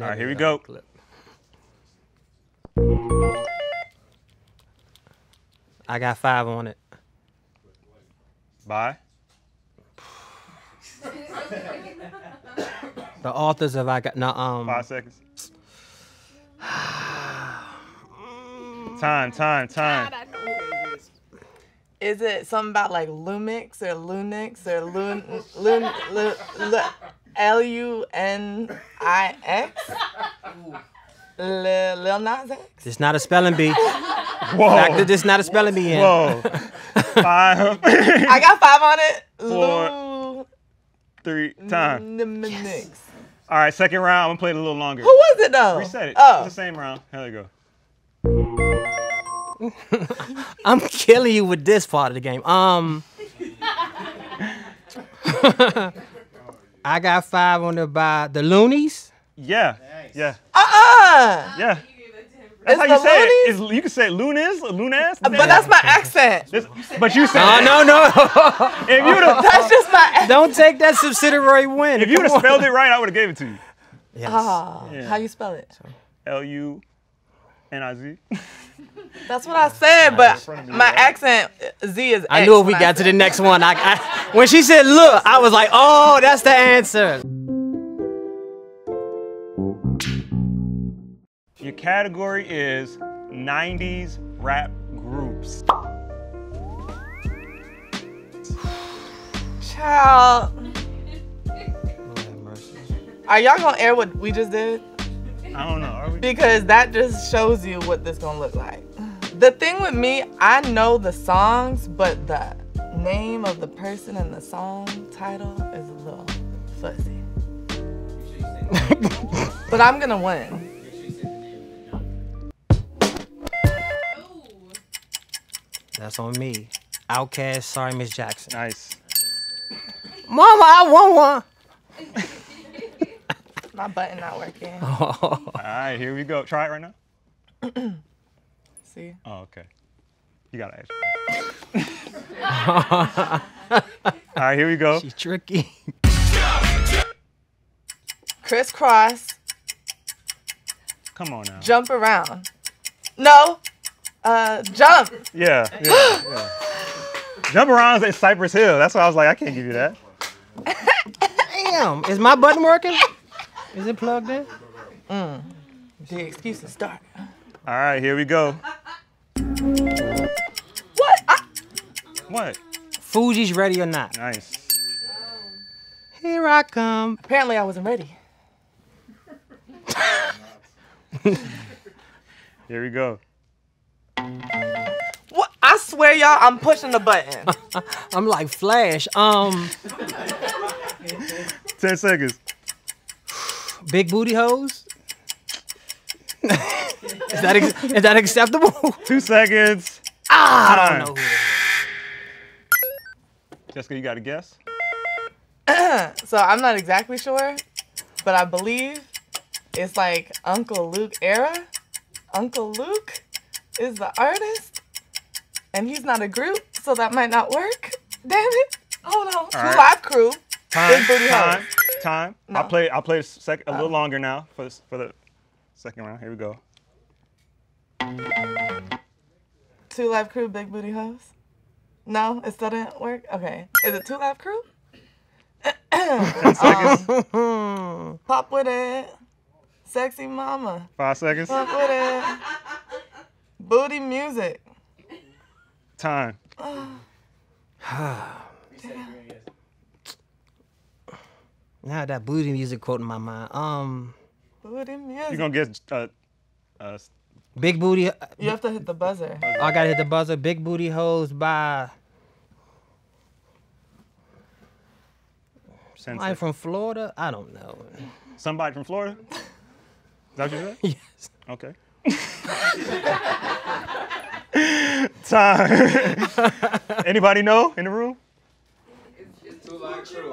All right, here we go. Clip. I got 5 on it. Bye. The authors of I got no 5 seconds. Time. God, is it something about like Lumix or Lunix or Lunix? Lil Nas X? It's not a spelling bee. Whoa. It's not a spelling bee. Whoa. 5. I got 5 on it. 4, 3, time. Yes. All right, second round. I'm going to play it a little longer. Who was it, though? Reset it. Oh. It's the same round. Here we go. I'm killing you with this part of the game. I got 5 on the Luniz. Yeah. Nice. Yeah. Yeah. That's how you say it. You can say Luniz or Luniz. But that's my accent. But you said it. No. If you that's just my accent. Don't take that subsidiary win. If you would have spelled it right, I would have gave it to you. Yes. Oh, yeah. How you spell it? L-U-N-I-Z. That's what I said, but my accent, Z is X. I knew if we got to the next one. I when she said look, I was like, oh, that's the answer. Your category is 90s rap groups. Child. Are y'all gonna air what we just did? I don't know. Are we? Because that just shows you what this gonna look like. The thing with me, I know the songs, but the name of the person and the song title is a little fuzzy. But I'm gonna win. That's on me. Outkast, Sorry Miss Jackson. Nice. Mama, I want one. My button not working. Oh. All right, here we go. Try it right now. See? Oh, okay. You gotta ask. All right, here we go. She's tricky. Crisscross. Come on now. Jump around. No. Jump. Yeah. Jump around is at Cypress Hill. That's why I was like, I can't give you that. Damn, is my button working? Is it plugged in? The excuse to start. All right, here we go. What? What? Fugees Ready or Not. Nice. Here I come. Apparently I wasn't ready. Here we go. What? I swear, y'all, I'm pushing the button. I'm like Flash. 10 seconds. Big booty hoes. is that acceptable? 2 seconds. I don't know. Jessica, you got a guess? So I'm not exactly sure, but I believe it's like Uncle Luke era. Uncle Luke is the artist, and he's not a group, so that might not work. Damn it! Hold on. Two Live Crew. Time. Big time. No. I'll play a little longer now for the second round. Here we go. Two Live Crew, Big Booty Hoes. No, it still didn't work. Okay, is it Two Live Crew? 10 seconds. Pop with it, sexy mama. 5 seconds. Pop with it. Booty music. Time. Now that booty music quote in my mind. Booty music. You're gonna get big booty. You have to hit the buzzer. Oh, I gotta hit the buzzer. Big Booty Hoes by. Somebody from Florida? I don't know. Somebody from Florida? Is that what you said? Yes. Okay. Time. Anybody know in the room? It's Two Live Crew.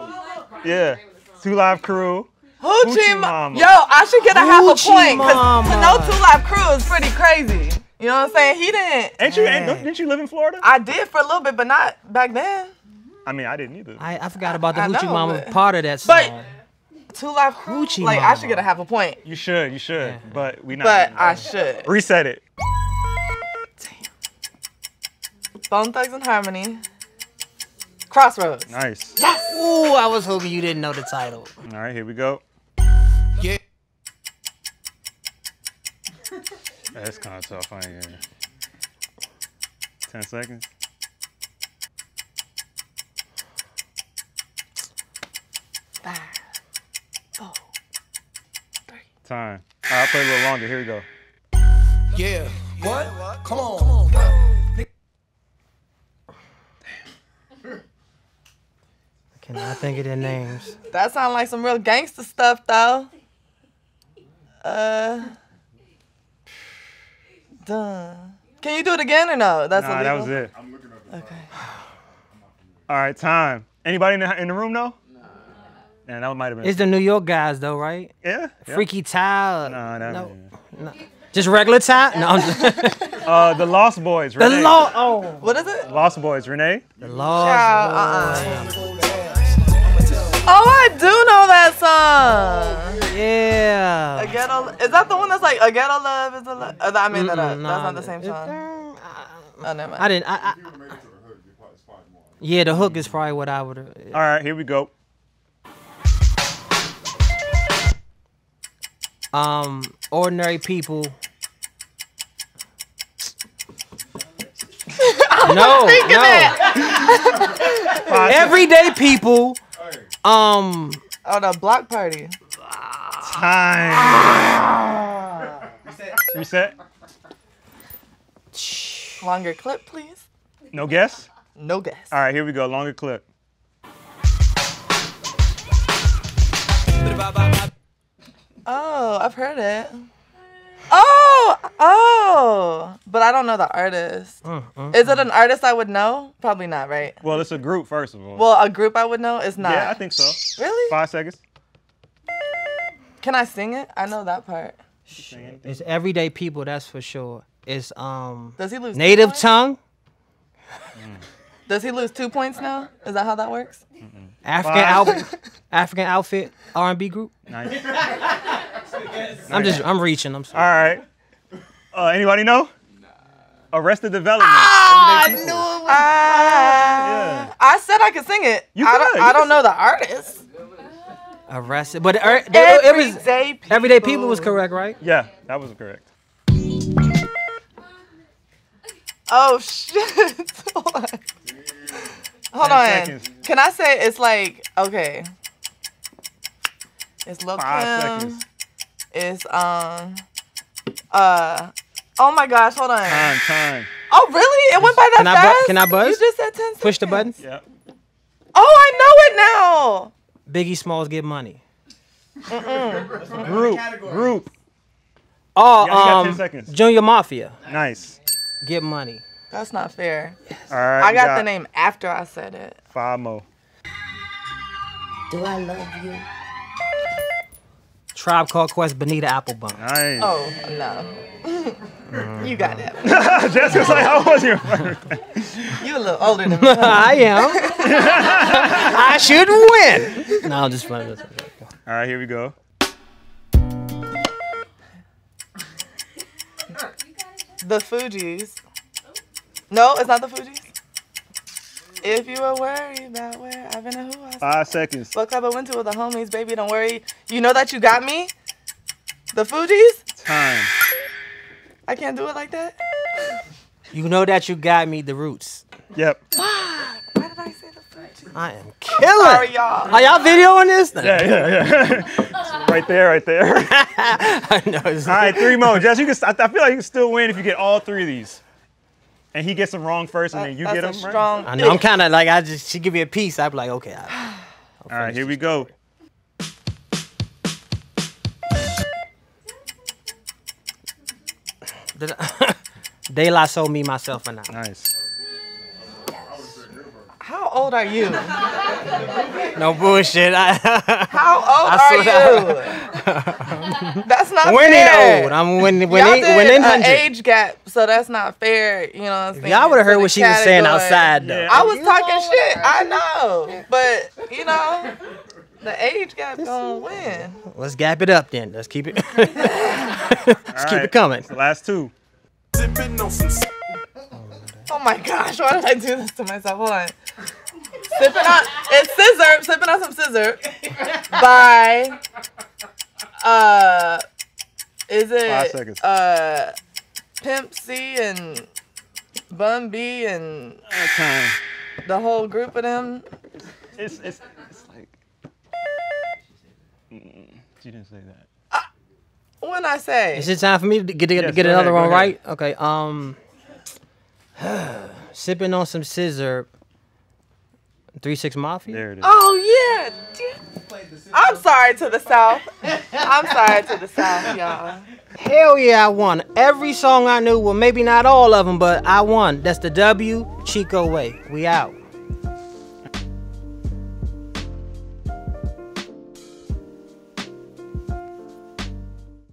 Yeah, Two Live Crew. Hoochie Mama. Yo, I should get a half a point because to know Two Live Crew is pretty crazy. You know what I'm saying? He didn't. Didn't you live in Florida? I did for a little bit, but not back then. I mean, I didn't either. I forgot about the Hoochie Mama part of that song. But Two Live Crew. Like, I should get a half a point. You should, yeah. But we not. But I should. Reset it. Damn. Bone Thugs-N-Harmony. Crossroads. Nice. Yes. Ooh, I was hoping you didn't know the title. All right, here we go. Yeah. That's kind of tough. I ain't gonna... 10 seconds. Five, four, three. Time. All right, I'll play a little longer. Here we go. Yeah. What? What? Come on. Come on. Bro. Damn. I cannot think of their names. That sounds like some real gangster stuff, though. Done. Can you do it again or no? That's nah, illegal? That was it. I'm looking up the okay. All right, time. Anybody in the room know? Nah. Man, that might have been. It's the New York guys though, right? Yeah. Freaky Tyler. Nah, that no. Just regular Tyler? No. The Lost Boys. Renee. The Lost. Oh, what is it? Lost Boys. Renee. The Lost Boys. Oh, I do know that song. Yeah. A ghetto, is that the one that's like a ghetto love is a love? I mean, that's not the same song. Oh, never mind. I didn't. Yeah, the hook is probably what I would. All right, here we go. Ordinary people. No. Everyday people. Oh, the block party. Time. Reset. Longer clip, please. No guess? No guess. All right, here we go. Longer clip. Oh, I've heard it. Oh, but I don't know the artist. Is it an artist I would know? Probably not, right? Well, it's a group, first of all. Well, a group I would know is not. Yeah, I think so. Really? 5 seconds. Can I sing it? I know that part. It's everyday people, that's for sure. It's does he lose native tongue? Does he lose 2 points now? Is that how that works? African outfit R&B group. Nice. I'm reaching. I'm sorry. All right. Anybody know? Nah. Arrested Development. Oh, I knew it. Yeah. I said I could sing it. I don't know the artist. Arrested, but it was everyday people was correct, right? Yeah, that was correct. Oh shit! Hold on. Seconds. Can I say it's like okay? It's Lil Kim. It's oh my gosh! Hold on. Time. Oh really? It went by that fast. Can I buzz? You just said 10 seconds. Push the button. Yeah. Oh, I know it now. Biggie Smalls Get Money. Group. Oh, yeah, 10 seconds. Junior Mafia. Nice. Get Money. That's not fair. Yes. All right, I got the name after I said it. 5 more. Do I love you? Tribe Called Quest, Bonita Applebum. Nice. Oh, no. You got that. Jessica's like, how was your You a little older than me. I am. I should win. No, I'm just playing. All right, here we go. The Fugees. No, it's not the Fugees. If you were worried about where I've been and who I was. 5 seconds. What club I went to with the homies, baby, don't worry. You know that you got me? The Fugees? Time. I can't do it like that. You know that you got me, The Roots. Yep. Why did I say the Fugees? I am killing. I'm sorry, y'all. Are y'all videoing this? Yeah. right there. I know. All right, 3 more. Jess, you can, I feel like you can still win if you get all 3 of these. And he gets them wrong first, and then you get them right. Strong. I know. I'm kind of like she give me a piece. I'd be like, okay. All right, here we go. De La Soul, Me, Myself, and I. Nice. How old are you? No bullshit. How old are you? That's not fair. Old. I'm when age gap, so that's not fair. You know what I'm saying? Y'all would have heard what she was saying outside, though. Yeah. I was talking shit. I know. But, you know, The age gap gonna win. Let's gap it up then. Let's keep it. Let's keep it coming. It's the last two. Oh my gosh! Why did I do this to myself? Hold on. Sipping on it's Scissor. Sipping on some Scissor by. Is it 5 seconds. Pimp C and Bun B and the whole group of them? It's like she didn't say that. When I say is it time for me to get another one right? Okay. Sipping on some Scissor. 3 6 Mafia. There it is. Oh yeah. I'm sorry to the South. I'm sorry to the South, y'all. Hell yeah, I won. Every song I knew, well maybe not all of them, but I won. That's the W Chico way. We out.